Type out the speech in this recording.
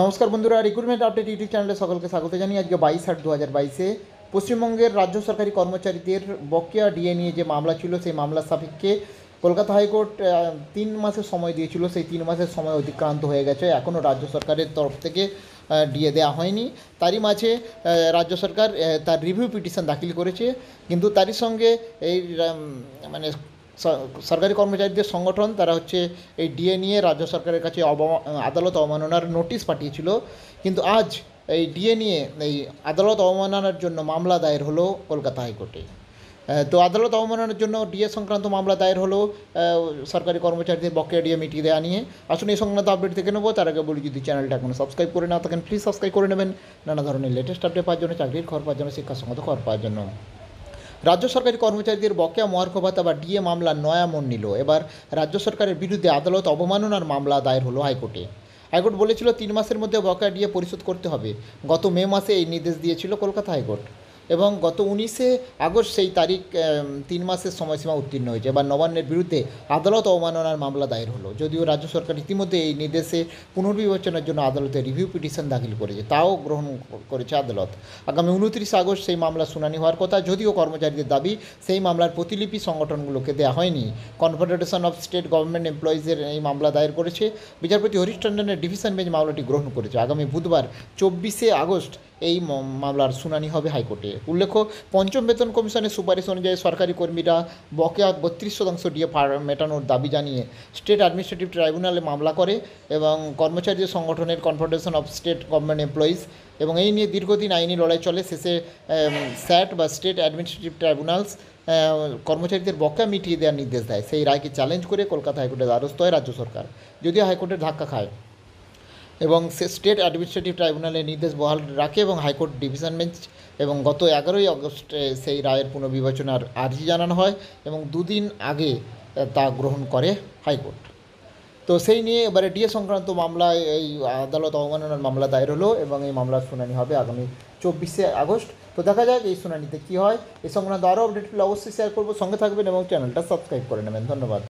নমস্কার বন্ধুরা, recruitment update YouTube চ্যানেলে সকলকে স্বাগত জানিয়ে আজকে 22/8/2022 পশ্চিমবঙ্গের রাজ্য সরকারি কর্মচারীদের বকেয়া ডিএ নিয়ে যে মামলা ছিল সেই মামলার সাপেক্ষে কলকাতা হাইকোর্ট 3 মাসের সময় দিয়েছিল। সেই 3 মাসের সময় অতিক্রান্ত হয়ে গেছে, এখনও রাজ্য সরকারের তরফ থেকে ডিএ দেওয়া হয়নি। তারই মাঝে রাজ্য সরকার তার রিভিউ পিটিশন দাখিল করেছে, কিন্তু তারই সঙ্গে এই মানে সরকারি কর্মচারীদের সংগঠন তারা হচ্ছে এই ডিএ নিয়ে রাজ্য সরকারের কাছে আদালত অবমাননার নোটিশ পাঠিয়েছিল। কিন্তু আজ এই ডিএ নিয়ে এই আদালত অবমাননার জন্য মামলা দায়ের হলো কলকাতা হাইকোর্টে। তো আদালত অবমাননার জন্য ডিএ সংক্রান্ত মামলা দায়ের হলো সরকারি কর্মচারীদের বকেয়া ডিএ মিটিয়ে দেওয়া নিয়ে। আসুন এই সংক্রান্ত আপডেট দেখে নেবো। তার আগে বলি, যদি চ্যানেলটা এখনো সাবস্ক্রাইব করে না থাকেন প্লিজ সাবস্ক্রাইব করে নেবেন, নানা ধরনের লেটেস্ট আপডেট পাওয়ার জন্য, চাকরির খবর পাওয়ার জন্য, শিক্ষাসংক্রান্ত খবর পাওয়ার জন্য। রাজ্য সরকারি কর্মচারীদের বকেয়া মহার্ঘ ভাতা বা ডিএ মামলা নয়া মোড় নিল। এবার রাজ্য সরকারের বিরুদ্ধে আদালত অবমাননার মামলা দায়ের হলো হাইকোর্টে। হাইকোর্ট বলেছিল 3 মাসের মধ্যে বকেয়া ডিএ পরিশোধ করতে হবে। গত মে মাসে এই নির্দেশ দিয়েছিল কলকাতা হাইকোর্ট এবং গত 19শে আগস্ট সেই তারিখ 3 মাসের সময়সীমা উত্তীর্ণ হয়েছে। এবার নবান্নের বিরুদ্ধে আদালত অবমাননার মামলা দায়ের হলো। যদিও রাজ্য সরকার ইতিমধ্যে এই নির্দেশে পুনর্বিবেচনার জন্য আদালতে রিভিউ পিটিশন দাখিল করেছে, তাও গ্রহণ করেছে আদালত। আগামী 29 আগস্ট সেই মামলা শুনানি হওয়ার কথা। যদিও কর্মচারীদের দাবি সেই মামলার প্রতিলিপি সংগঠনগুলোকে দেওয়া হয়নি। কনফেডারেশন অফ স্টেট গভর্নমেন্ট এমপ্লয়িজের এই মামলা দায়ের করেছে। বিচারপতি হরিশ টন্ডনের ডিভিশন বেঞ্চ মামলাটি গ্রহণ করেছে। আগামী বুধবার 24শে আগস্ট এই মামলার শুনানি হবে হাইকোর্টে। উল্লেখ্য, 5ম বেতন কমিশনের সুপারিশ অনুযায়ী সরকারি কর্মীরা বকেয়া 32% ডিএ মেটানোর দাবি জানিয়ে স্টেট অ্যাডমিনিস্ট্রেটিভ ট্রাইব্যুনালে মামলা করে এবং কর্মচারীদের সংগঠনের confederation of state government employees, এবং এই নিয়ে দীর্ঘদিন আইনি লড়াই চলে। শেষে স্যাট বা স্টেট অ্যাডমিনিস্ট্রেটিভ ট্রাইব্যুনালস কর্মচারীদের বকেয়া মিটিয়ে দেওয়ার নির্দেশ দেয়। সেই রায়কে চ্যালেঞ্জ করে কলকাতা হাইকোর্টে দ্বারস্থ হয় রাজ্য সরকার, যদিও হাইকোর্টের ধাক্কা খায় এবং স্টেট অ্যাডমিনিস্ট্রেটিভ ট্রাইব্যুনালের নির্দেশ বহাল রাখে এবং হাইকোর্ট ডিভিশন বেঞ্চ, এবং গত 11ই আগস্ট সেই রায়ের পুনর্বিবেচনার আর্জি জানানো হয় এবং 2 দিন আগে তা গ্রহণ করে হাইকোর্ট। তো সেই নিয়ে এবারে ডিএ সংক্রান্ত মামলায় এই আদালত অবমাননার মামলা দায়ের হলো এবং এই মামলার শুনানি হবে আগামী 24শে আগস্ট। তো দেখা যাক এই শুনানিতে কী হয়। এই সংক্রান্ত আরও আপডেট পেলে অবশ্যই শেয়ার করবো, সঙ্গে থাকবেন এবং চ্যানেলটা সাবস্ক্রাইব করে নেবেন। ধন্যবাদ।